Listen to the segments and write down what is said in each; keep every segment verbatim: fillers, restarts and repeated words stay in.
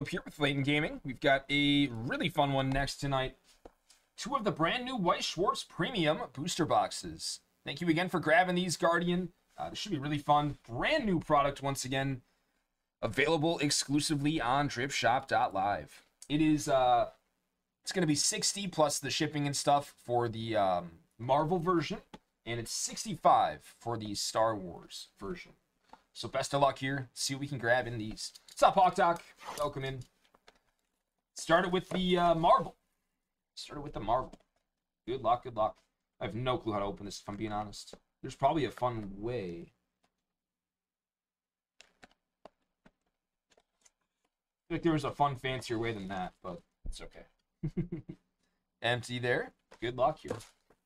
Up here with Layton Gaming, we've got a really fun one next tonight. Two of the brand new Weiss Schwarz Premium Booster Boxes. Thank you again for grabbing these, Guardian. Uh, this should be really fun. Brand new product once again. Available exclusively on drip shop dot live. It is, uh, it's going to be sixty plus the shipping and stuff for the um, Marvel version. And it's sixty-five for the Star Wars version. So best of luck here. See what we can grab in these. What's up, Hawk Doc? Welcome in. Started with the uh, Marvel. Started with the Marvel. Good luck, good luck. I have no clue how to open this, if I'm being honest. There's probably a fun way. I think there was a fun, fancier way than that, but it's okay. Empty there. Good luck here.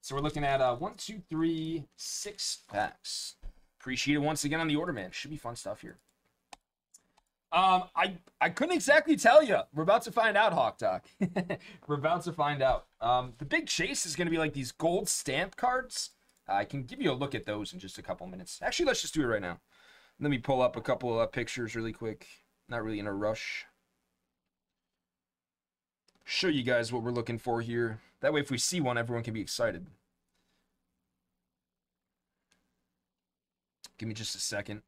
So we're looking at uh, one, two, three, six packs. Appreciate it once again on the order, man. Should be fun stuff here. Um, I, I couldn't exactly tell you. We're about to find out, Hawk Doc. We're about to find out. Um, the big chase is going to be like these gold stamp cards. Uh, I can give you a look at those in just a couple minutes. Actually, let's just do it right now. Let me pull up a couple of uh, pictures really quick. Not really in a rush. Show you guys what we're looking for here. That way, if we see one, everyone can be excited. Give me just a second.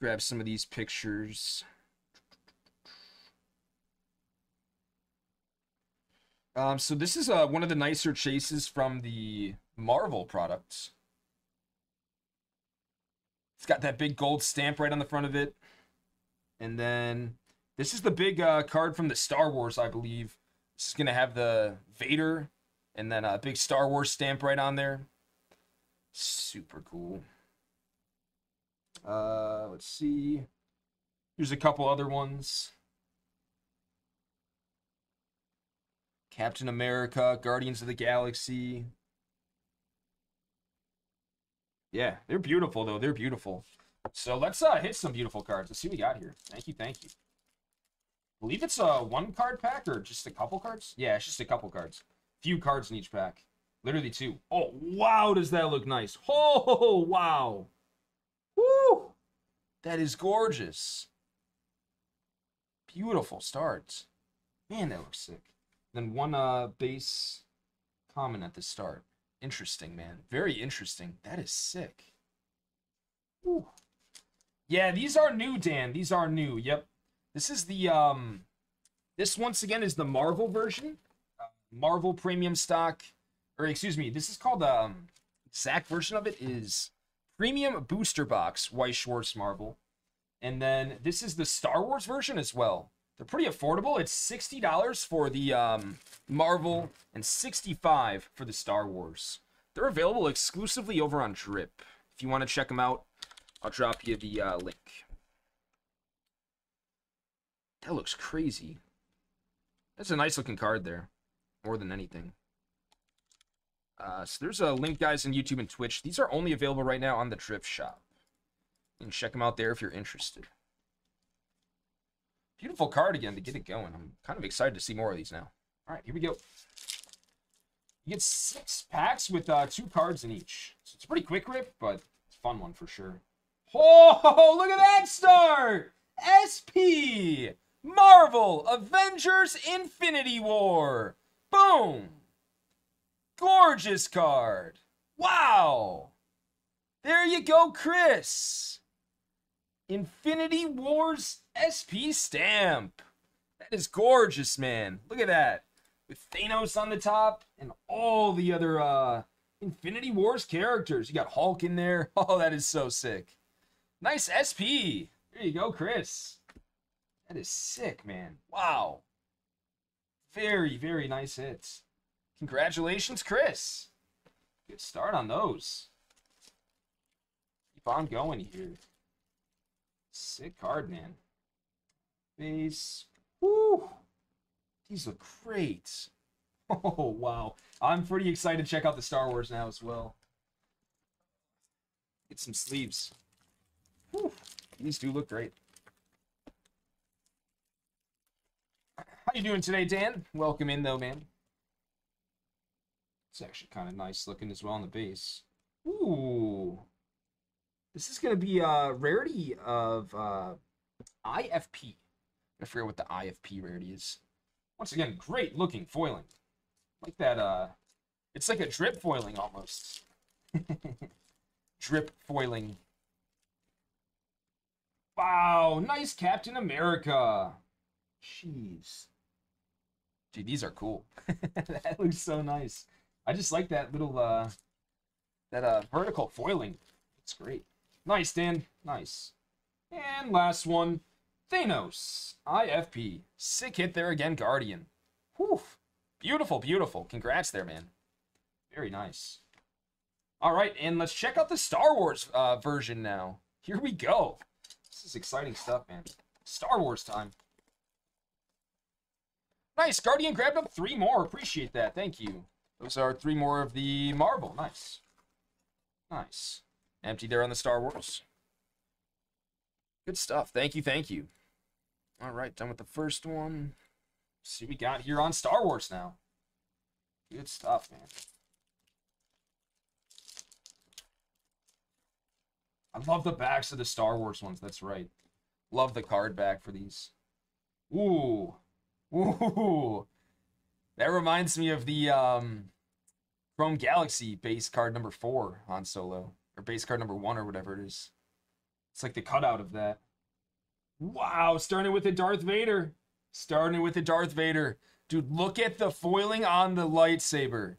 Grab some of these pictures. Um, so this is uh, one of the nicer chases from the Marvel products. It's got that big gold stamp right on the front of it. And then this is the big uh, card from the Star Wars, I believe. This is going to have the Vader and then a big Star Wars stamp right on there. Super cool. Uh, let's see. Here's a couple other ones. Captain America, Guardians of the Galaxy. Yeah, they're beautiful, though. They're beautiful. So let's uh, hit some beautiful cards. Let's see what we got here. Thank you, thank you. I believe it's a one-card pack or just a couple cards. Yeah, it's just a couple cards. Few cards in each pack. Literally two. Oh, wow, does that look nice. Oh, wow. Woo! That is gorgeous. Beautiful start. Man, that looks sick. Then one uh base common at the start. Interesting, man. Very interesting. That is sick. Woo. Yeah, these are new, Dan. These are new. Yep. This is the um this once again is the Marvel version. Uh, Marvel premium stock. Or excuse me, this is called the um, exact version of it is Premium Booster Box, Weiss Schwarz Marvel. And then this is the Star Wars version as well. They're pretty affordable. It's sixty dollars for the um, Marvel and sixty-five dollars for the Star Wars. They're available exclusively over on Drip. If you want to check them out, I'll drop you the uh, link. That looks crazy. That's a nice looking card there, more than anything. Uh, so there's a link, guys, on YouTube and Twitch. These are only available right now on the Drip Shop. You can check them out there if you're interested. Beautiful card again to get it going. I'm kind of excited to see more of these now. All right, here we go. You get six packs with uh, two cards in each. So it's a pretty quick rip, but it's a fun one for sure. Oh, look at that start! S P! Marvel Avengers Infinity War! Boom! Gorgeous card. Wow. There you go, Chris. Infinity War's S P stamp. That is gorgeous, man. Look at that. With Thanos on the top and all the other uh, Infinity War's characters. You got Hulk in there. Oh, that is so sick. Nice S P. There you go, Chris. That is sick, man. Wow. Very, very nice hits. Congratulations, Chris. Good start on those. Keep on going here. Sick card, man. Base. Woo! These look great. Oh, wow. I'm pretty excited to check out the Star Wars now as well. Get some sleeves. Woo! These do look great. How you doing today, Dan? Welcome in, though, man. It's actually kind of nice looking as well on the base. Ooh. This is going to be a rarity of uh, I F P. I forget what the I F P rarity is. Once again, great looking foiling. Like that, uh, it's like a drip foiling almost. Drip foiling. Wow, nice Captain America. Jeez. Gee, these are cool. That looks so nice. I just like that little, uh, that uh, vertical foiling. It's great. Nice, Dan. Nice. And last one. Thanos. I F P. Sick hit there again, Guardian. Whew. Beautiful, beautiful. Congrats there, man. Very nice. All right, and let's check out the Star Wars uh, version now. Here we go. This is exciting stuff, man. Star Wars time. Nice. Guardian grabbed up three more. Appreciate that. Thank you. Those are three more of the Marvel. Nice. Nice. Empty there on the Star Wars. Good stuff. Thank you. Thank you. All right. Done with the first one. Let's see what we got here on Star Wars now. Good stuff, man. I love the backs of the Star Wars ones. That's right. Love the card back for these. Ooh. Ooh. That reminds me of the um, Chrome Galaxy base card number four on Solo. Or base card number one or whatever it is. It's like the cutout of that. Wow, starting with a Darth Vader. Starting with a Darth Vader. Dude, look at the foiling on the lightsaber.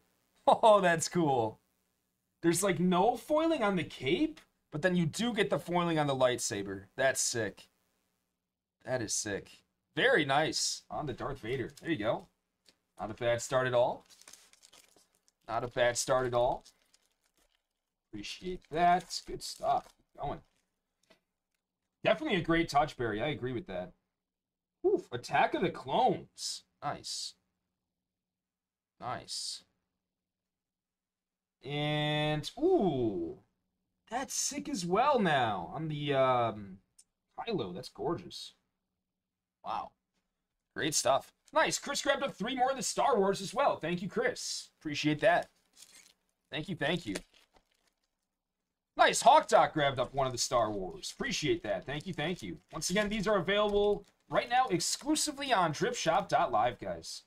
Oh, that's cool. There's like no foiling on the cape, but then you do get the foiling on the lightsaber. That's sick. That is sick. Very nice. On the Darth Vader. There you go. Not a bad start at all. Not a bad start at all. Appreciate that. Good stuff. Keep going. Definitely a great touch, Barry. I agree with that. Oof. Attack of the Clones. Nice. Nice. And, ooh. That's sick as well now. On the um, Kylo. That's gorgeous. Wow. Great stuff. Nice. Chris grabbed up three more of the Star Wars as well. Thank you, Chris. Appreciate that. Thank you, thank you. Nice. Hawk Doc grabbed up one of the Star Wars. Appreciate that. Thank you, thank you. Once again, these are available right now exclusively on drip shop dot live, guys.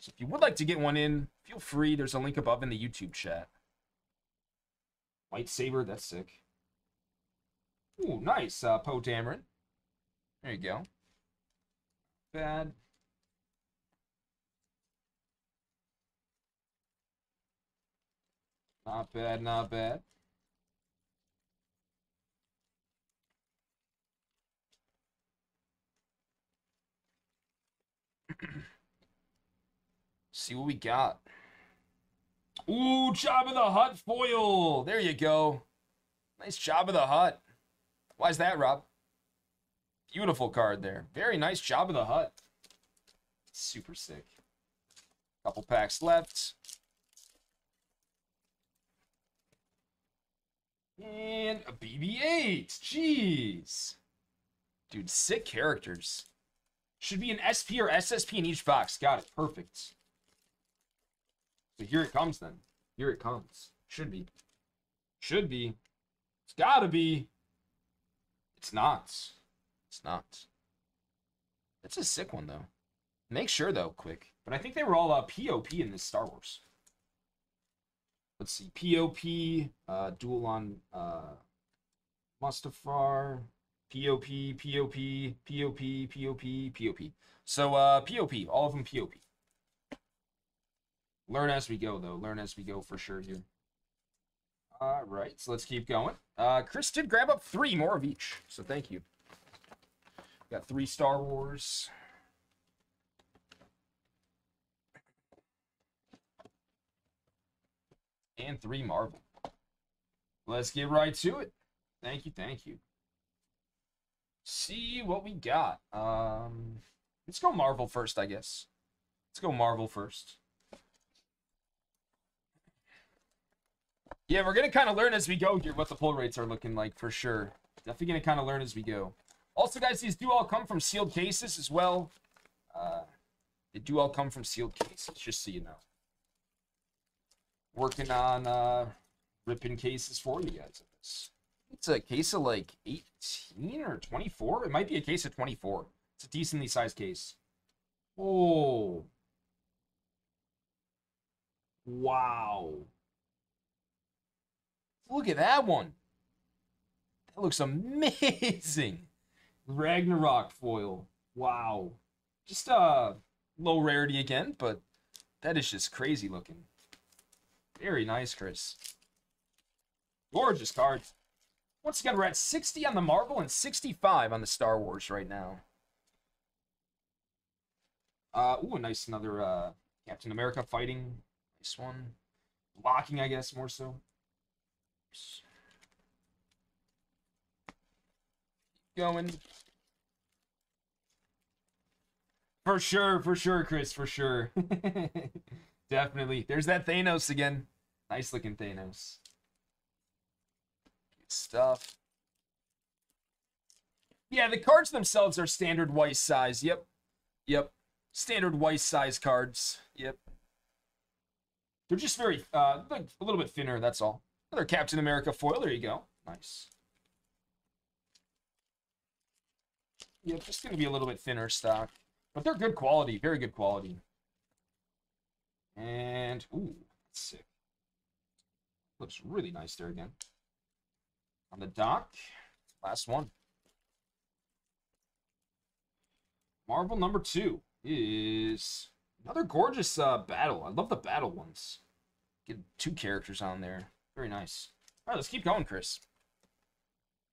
So if you would like to get one in, feel free. There's a link above in the YouTube chat. Lightsaber. That's sick. Ooh, nice. Uh, Poe Dameron. There you go. Bad. Not bad, not bad. See what we got. Ooh, Jabba the Hutt foil. There you go. Nice Jabba the Hutt. Why is that, Rob? Beautiful card there. Very nice Jabba the Hutt. Super sick. Couple packs left. And a B B eight. Jeez. Dude, sick characters. Should be an S P or S S P in each box. Got it. Perfect. So here it comes then. Here it comes. Should be. Should be. It's gotta be. It's not. It's not. That's a sick one though. Make sure though, quick. But I think they were all uh, P O P in this Star Wars. Let's see. P O P. Uh, duel on uh, Mustafar. P O P, P O P, P O P, P O P, P O P. So, uh, P O P, all of them P O P. Learn as we go, though. Learn as we go for sure here. All right, so let's keep going. Uh, Chris did grab up three more of each, so thank you. Got three Star Wars. And three Marvel. Let's get right to it. Thank you, thank you. See what we got. Um, let's go Marvel first, I guess. Let's go Marvel first. Yeah, we're going to kind of learn as we go here what the pull rates are looking like for sure. Definitely going to kind of learn as we go. Also, guys, these do all come from sealed cases as well. Uh, they do all come from sealed cases, just so you know. Working on uh, ripping cases for you guys of this. It's a case of like eighteen or twenty-four. It might be a case of twenty-four. It's a decently sized case. Oh. Wow. Look at that one. That looks amazing. Ragnarok foil. Wow. Just uh, low rarity again, but that is just crazy looking. Very nice, Chris. Gorgeous card. Once again, we're at sixty on the Marvel and sixty-five on the Star Wars right now. Uh, ooh, nice, another uh, Captain America fighting. Nice one. Blocking, I guess, more so. Keep going. For sure, for sure, Chris, for sure. Definitely. There's that Thanos again. Nice looking Thanos. Good stuff. Yeah, the cards themselves are standard Weiss size. Yep. Yep. Standard Weiss size cards. Yep. They're just very, uh, a little bit thinner, that's all. Another Captain America foil. There you go. Nice. Yeah, just going to be a little bit thinner stock. But they're good quality. Very good quality. And, ooh, that's sick. Looks really nice there again. On the dock. Last one. Marvel number two is... another gorgeous uh, battle. I love the battle ones. Get two characters on there. Very nice. All right, let's keep going, Chris.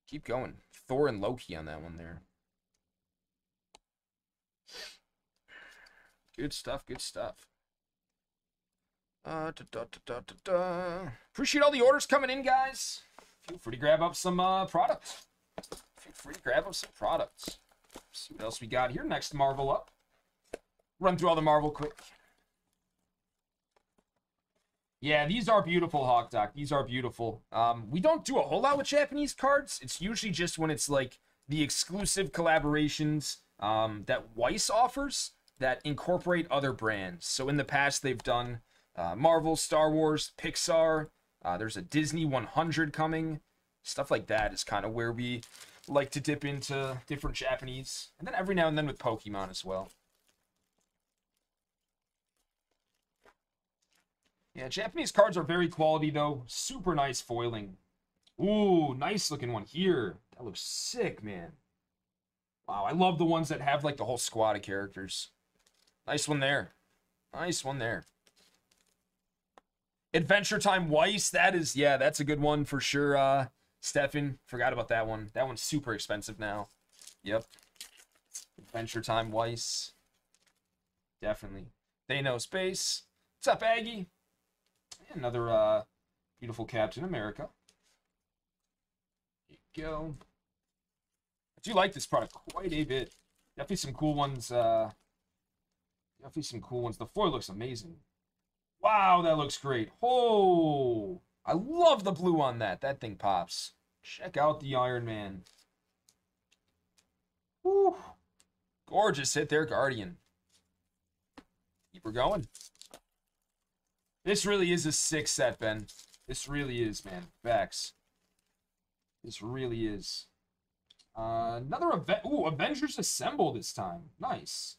Keep going. Thor and Loki on that one there. Good stuff, good stuff. Uh, da, da, da, da, da. Appreciate all the orders coming in, guys. Feel free to grab up some uh, products. Feel free to grab up some products. Let's see what else we got here. Next Marvel up. Run through all the Marvel quick. Yeah, these are beautiful, Hawk Doc. These are beautiful. Um, we don't do a whole lot with Japanese cards. It's usually just when it's like the exclusive collaborations um, that Weiss offers that incorporate other brands. So in the past, they've done uh, Marvel, Star Wars, Pixar. Uh, there's a Disney one hundred coming. Stuff like that is kind of where we like to dip into different Japanese. And then every now and then with Pokemon as well. Yeah, Japanese cards are very quality, though. Super nice foiling. Ooh, nice looking one here. That looks sick, man. Wow, I love the ones that have, like, the whole squad of characters. Nice one there. Nice one there. Adventure Time Weiss. That is, yeah, that's a good one for sure, uh, Stefan. Forgot about that one. That one's super expensive now. Yep. Adventure Time Weiss. Definitely. They know space. What's up, Aggie? Another uh, beautiful Captain America. There you go. I do like this product quite a bit. Definitely some cool ones. Uh, definitely some cool ones. The foil looks amazing. Wow, that looks great. Oh, I love the blue on that. That thing pops. Check out the Iron Man. Woo. Gorgeous hit there, Guardian. Keep her going. This really is a sick set, Ben. This really is, man. Facts. This really is. Uh, another event. Ooh, Avengers Assemble this time. Nice.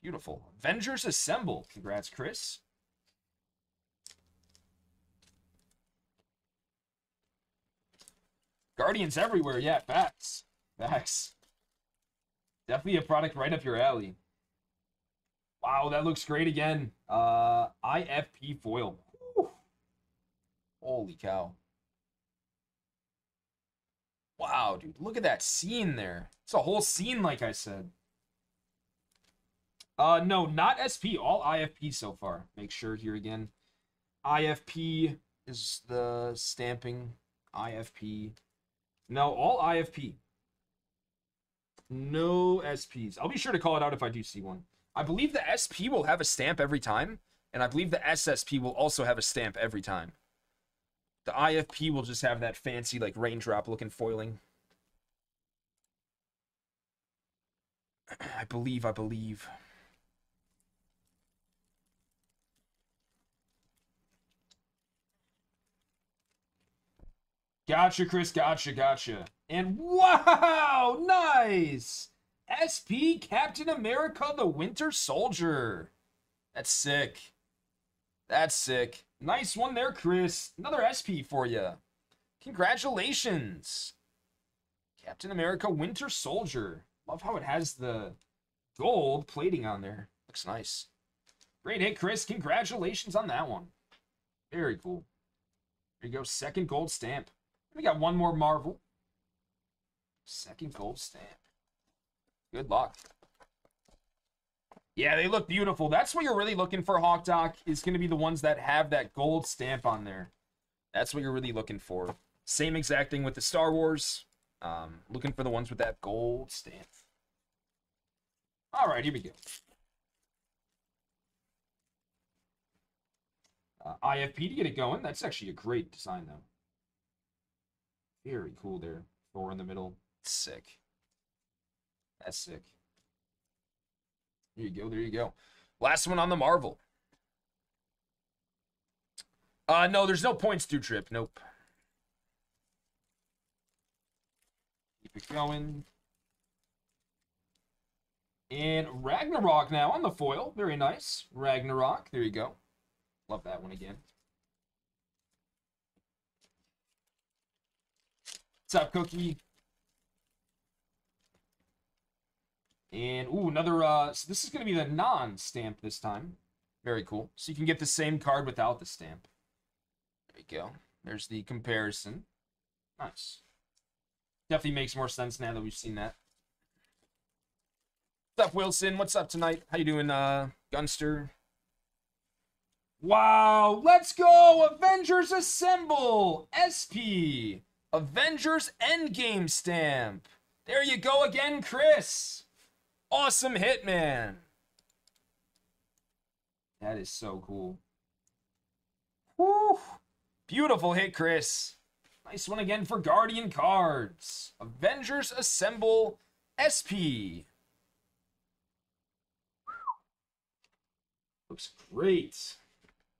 Beautiful. Avengers Assemble. Congrats, Chris. Guardians everywhere. Yeah, facts. Facts. Definitely a product right up your alley. Wow, that looks great again. Uh, I F P foil. Woo. Holy cow. Wow, dude. Look at that scene there. It's a whole scene, like I said. Uh, no, not S P. All I F P so far. Make sure here again. I F P is the stamping. I F P. No, all I F P. No S Ps. I'll be sure to call it out if I do see one. I believe the S P will have a stamp every time, and I believe the S S P will also have a stamp every time. The I F P will just have that fancy, like, raindrop-looking foiling. I believe, I believe. Gotcha, Chris, gotcha, gotcha. And wow, nice! S P Captain America the Winter Soldier. That's sick. That's sick. Nice one there, Chris. Another S P for you. Congratulations. Captain America Winter Soldier. Love how it has the gold plating on there. Looks nice. Great hit, Chris. Congratulations on that one. Very cool. There you go. Second gold stamp. We got one more Marvel. Second gold stamp. Good luck. Yeah, they look beautiful. That's what you're really looking for, Hawk Doc, is going to be the ones that have that gold stamp on there. That's what you're really looking for. Same exact thing with the Star Wars. Um, looking for the ones with that gold stamp. All right, here we go. Uh, I F P to get it going. That's actually a great design, though. Very cool there. Thor in the middle. Sick. That's sick. There you go. There you go. Last one on the Marvel. Uh, no, there's no points due trip. Nope. Keep it going. And Ragnarok now on the foil. Very nice. Ragnarok. There you go. Love that one again. What's up, Cookie? And, ooh, another, uh, so this is going to be the non-stamp this time. Very cool. So you can get the same card without the stamp. There you go. There's the comparison. Nice. Definitely makes more sense now that we've seen that. What's up, Wilson? What's up tonight? How you doing, uh, Gunster? Wow, let's go! Avengers Assemble! S P! Avengers Endgame stamp! There you go again, Chris! Awesome hit, man. That is so cool. Woo! Beautiful hit, Chris. Nice one again for Guardian Cards. Avengers Assemble S P. Looks great.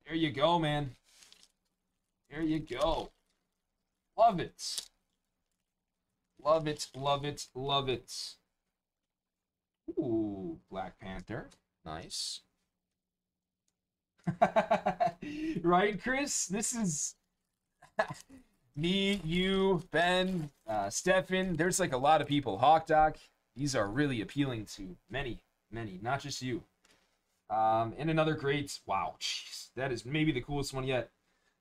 There you go, man. There you go. Love it. Love it, love it, love it. Ooh, Black Panther. Nice. Right, Chris? This is me, you, Ben, uh, Stefan. There's like a lot of people. Hawk Doc. These are really appealing to many, many, not just you. Um, and another great, wow, jeez, that is maybe the coolest one yet.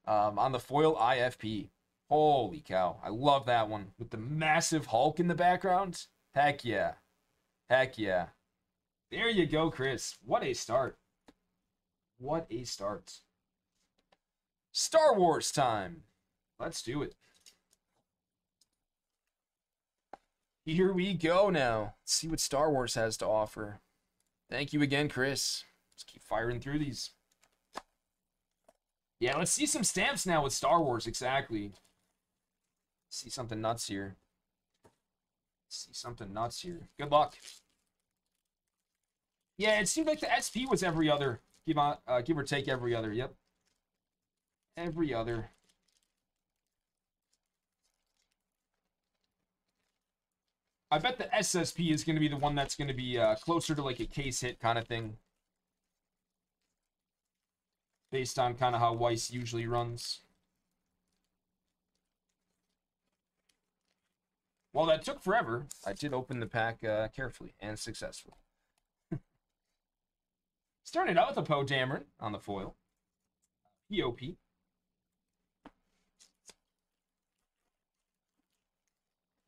Um, on the foil I F P. Holy cow. I love that one. With the massive Hulk in the background. Heck yeah. Heck yeah. There you go, Chris. What a start. What a start. Star Wars time. Let's do it. Here we go now. Let's see what Star Wars has to offer. Thank you again, Chris. Let's keep firing through these. Yeah, let's see some stamps now with Star Wars, exactly. Let's see something nuts here. See something nuts here. Good luck. Yeah, it seemed like the S P was every other. Give, on, uh, give or take every other. Yep. Every other. I bet the S S P is going to be the one that's going to be uh, closer to like a case hit kind of thing. Based on kind of how Weiss usually runs. Well, that took forever. I did open the pack uh, carefully and successfully. Started out with a Poe Dameron on the foil. P O P.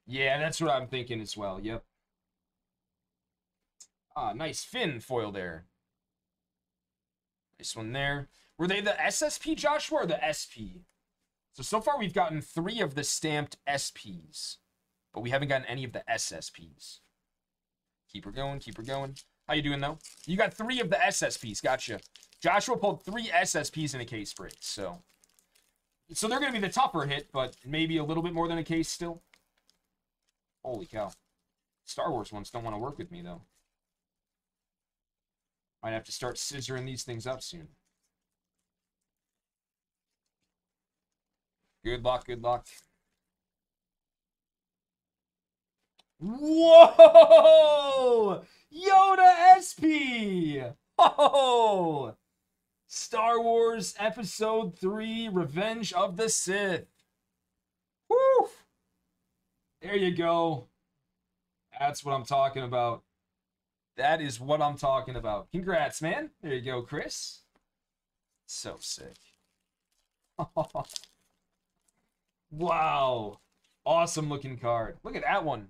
Yeah, that's what I'm thinking as well. Yep. Ah, nice Finn foil there. Nice one there. Were they the S S P, Joshua, or the S P? So, so far we've gotten three of the stamped S Ps. But we haven't gotten any of the S S Ps. Keep her going, keep her going. How you doing, though? You got three of the S S Ps, gotcha. Joshua pulled three S S Ps in a case break, so. So they're going to be the tougher hit, but maybe a little bit more than a case still. Holy cow. Star Wars ones don't want to work with me, though. Might have to start scissoring these things up soon. Good luck, good luck. Whoa! Yoda S P! Oh! Star Wars Episode three, Revenge of the Sith. Woo! There you go. That's what I'm talking about. That is what I'm talking about. Congrats, man. There you go, Chris. So sick. Oh. Wow. Awesome looking card. Look at that one.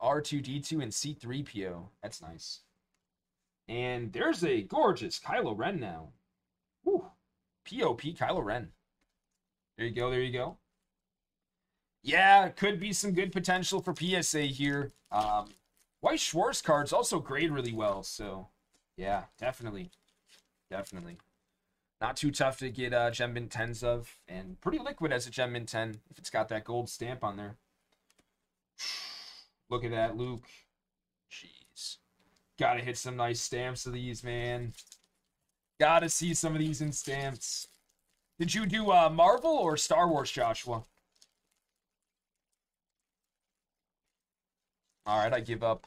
R two D two and C three P O. That's nice. And there's a gorgeous Kylo Ren now. Woo. P O P Kylo Ren. There you go. There you go. Yeah, could be some good potential for P S A here. Um, Weiss Schwarz cards also grade really well. So, yeah, definitely. Definitely. Not too tough to get uh, Gem Mint tens of. And pretty liquid as a Gem Mint ten if it's got that gold stamp on there. Look at that, Luke. Jeez. Gotta hit some nice stamps of these, man. Gotta see some of these in stamps. Did you do uh, Marvel or Star Wars, Joshua? All right, I give up.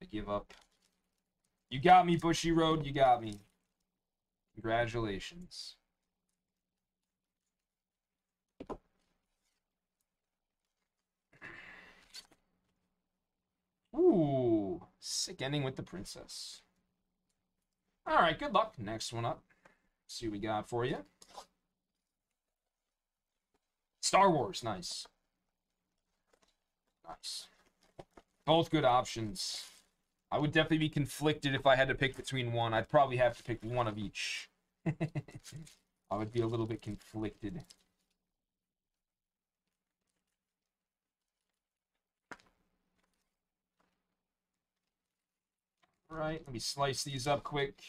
I give up. You got me, Bushy Road. You got me. Congratulations. Ooh, sick ending with the princess. All right, good luck. Next one up. See what we got for you. Star Wars, nice. Nice. Both good options. I would definitely be conflicted if I had to pick between one. I'd probably have to pick one of each. I would be a little bit conflicted. All right, let me slice these up quick.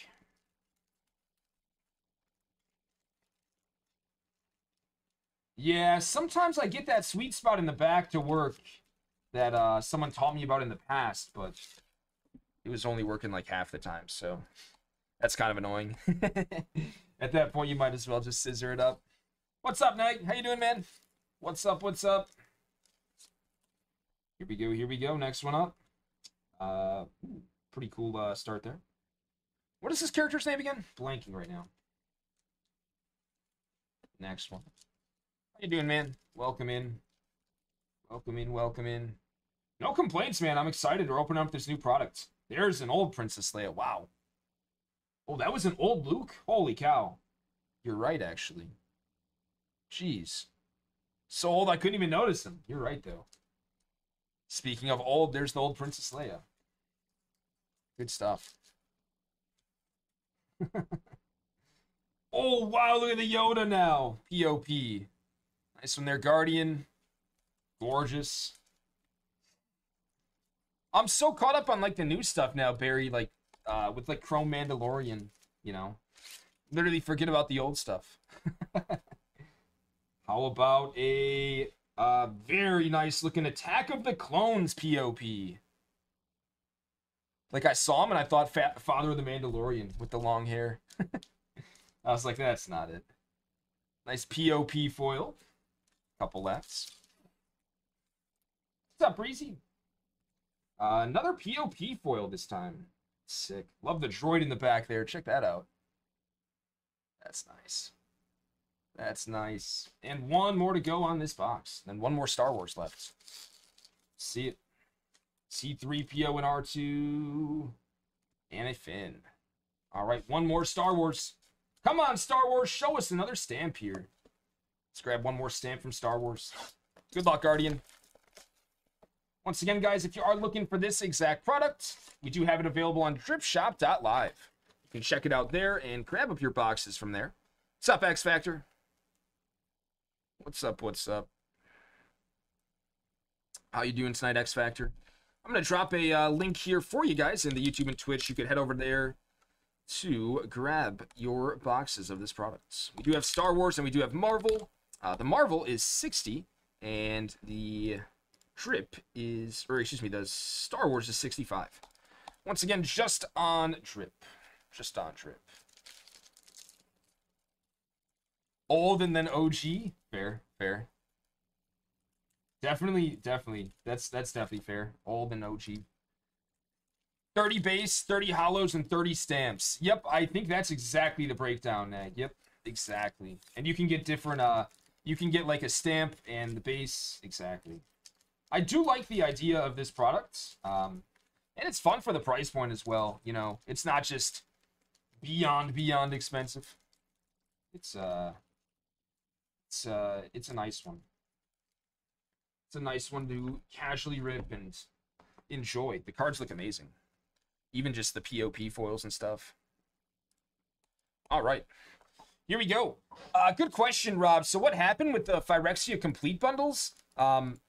Yeah, sometimes I get that sweet spot in the back to work that uh, someone taught me about in the past, but it was only working like half the time, so that's kind of annoying. At that point, you might as well just scissor it up. What's up, Nag? How you doing, man? What's up, what's up? Here we go, here we go. Next one up. Uh, pretty cool uh, start there. What is this character's name again? Blanking right now. Next one. How you doing, man? Welcome in. Welcome in, welcome in. No complaints, man. I'm excited to open up this new product. There's an old Princess Leia. Wow. Oh, that was an old Luke? Holy cow. You're right, actually. Jeez. So old, I couldn't even notice him. You're right, though. Speaking of old, there's the old Princess Leia. Good stuff. Oh, wow. Look at the Yoda now. P O P. Nice one there, Guardian. Gorgeous. I'm so caught up on, like, the new stuff now, Barry, like, uh, with, like, Chrome Mandalorian, you know. Literally forget about the old stuff. How about a uh, very nice-looking Attack of the Clones P O P? Like, I saw him, and I thought fa Father of the Mandalorian with the long hair. I was like, that's not it. Nice P O P foil. Couple lefts. What's up, Breezy? Uh, another P O P foil this time. Sick. Love the droid in the back there. Check that out. That's nice. That's nice. And one more to go on this box. Then one more Star Wars left. See it. C three P O and R two. And a Finn. All right, one more Star Wars. Come on, Star Wars. Show us another stamp here. Let's grab one more stamp from Star Wars. Good luck, Guardian. Once again, guys, if you are looking for this exact product, we do have it available on drip shop dot live. You can check it out there and grab up your boxes from there. What's up, X Factor? What's up, what's up? How you doing tonight, X Factor? I'm going to drop a uh, link here for you guys in the YouTube and Twitch. You can head over there to grab your boxes of this product. We do have Star Wars and we do have Marvel. Uh, the Marvel is sixty and the... Drip is, or excuse me, the Star Wars is sixty-five. Once again, just on Drip. Just on Drip. Old and then O G? Fair, fair. Definitely, definitely. That's that's definitely fair. Old and O G. thirty base, thirty hollows, and thirty stamps. Yep, I think that's exactly the breakdown, Nag. Yep, exactly. And you can get different, uh, you can get like a stamp and the base. Exactly. I do like the idea of this product. Um, and it's fun for the price point as well. You know, it's not just beyond, beyond expensive. It's, uh, it's, uh, it's a nice one. It's a nice one to casually rip and enjoy. The cards look amazing. Even just the P O P foils and stuff. All right. Here we go. Uh, good question, Rob. So what happened with the Phyrexia Complete Bundles? Um,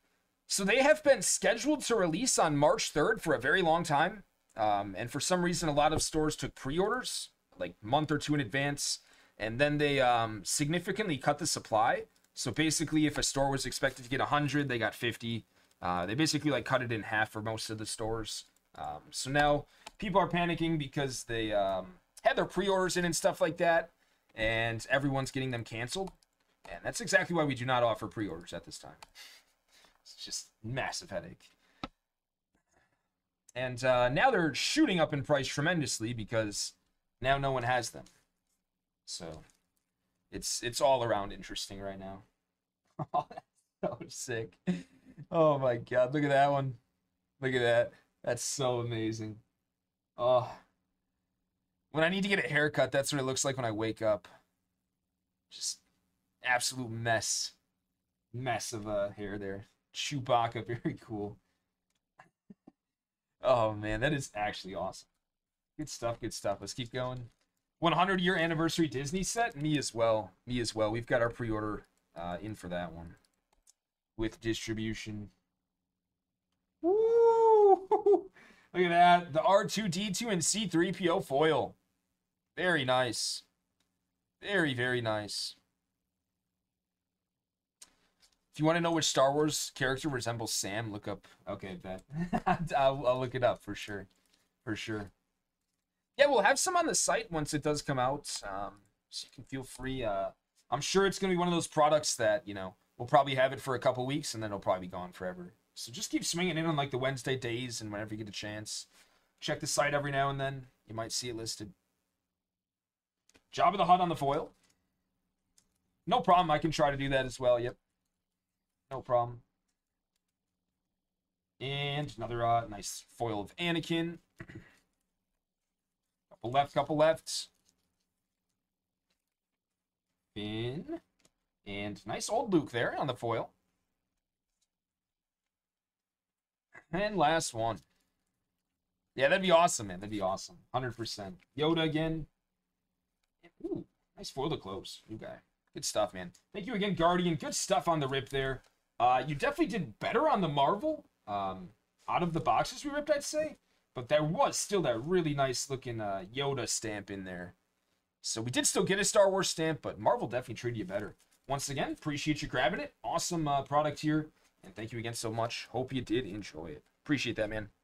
so they have been scheduled to release on March third for a very long time. Um, and for some reason, a lot of stores took pre-orders, like a month or two in advance. And then they um, significantly cut the supply. So basically, if a store was expected to get one hundred, they got fifty. Uh, they basically like cut it in half for most of the stores. Um, so now people are panicking because they um, had their pre-orders in and stuff like that, and everyone's getting them canceled. And that's exactly why we do not offer pre-orders at this time. It's just massive headache. And uh, now they're shooting up in price tremendously because now no one has them. So... It's it's all around interesting right now. Oh, that's so sick. Oh my god, look at that one. Look at that. That's so amazing. Oh. When I need to get a haircut, that's what it looks like when I wake up. Just absolute mess. Mess of uh, hair there. Chewbacca, very cool. Oh man, that is actually awesome. Good stuff, good stuff. Let's keep going. one hundred year anniversary Disney set. Me as well. Me as well. We've got our pre-order uh, in for that one. With distribution. Woo! Look at that. The R two D two and C three P O foil. Very nice. Very, very nice. If you want to know which Star Wars character resembles Sam, look up... Okay, bet. I'll, I'll look it up for sure. For sure. Yeah, we'll have some on the site once it does come out, um, so you can feel free. Uh, I'm sure it's going to be one of those products that, you know, we'll probably have it for a couple weeks, and then it'll probably be gone forever. So just keep swinging in on, like, the Wednesday days and whenever you get a chance. Check the site every now and then. You might see it listed. Jabba of the Hutt on the foil. No problem. I can try to do that as well. Yep. No problem. And another uh, nice foil of Anakin. Left, couple lefts. Finn. And nice old Luke there on the foil. And last one. Yeah, that'd be awesome, man. That'd be awesome. one hundred percent. Yoda again. Ooh, nice foil to close. New guy. Good stuff, man. Thank you again, Guardian. Good stuff on the rip there. Uh, you definitely did better on the Marvel. Um, out of the boxes we ripped, I'd say. But there was still that really nice-looking uh, Yoda stamp in there. So we did still get a Star Wars stamp, but Marvel definitely treated you better. Once again, appreciate you grabbing it. Awesome uh, product here. And thank you again so much. Hope you did enjoy it. Appreciate that, man.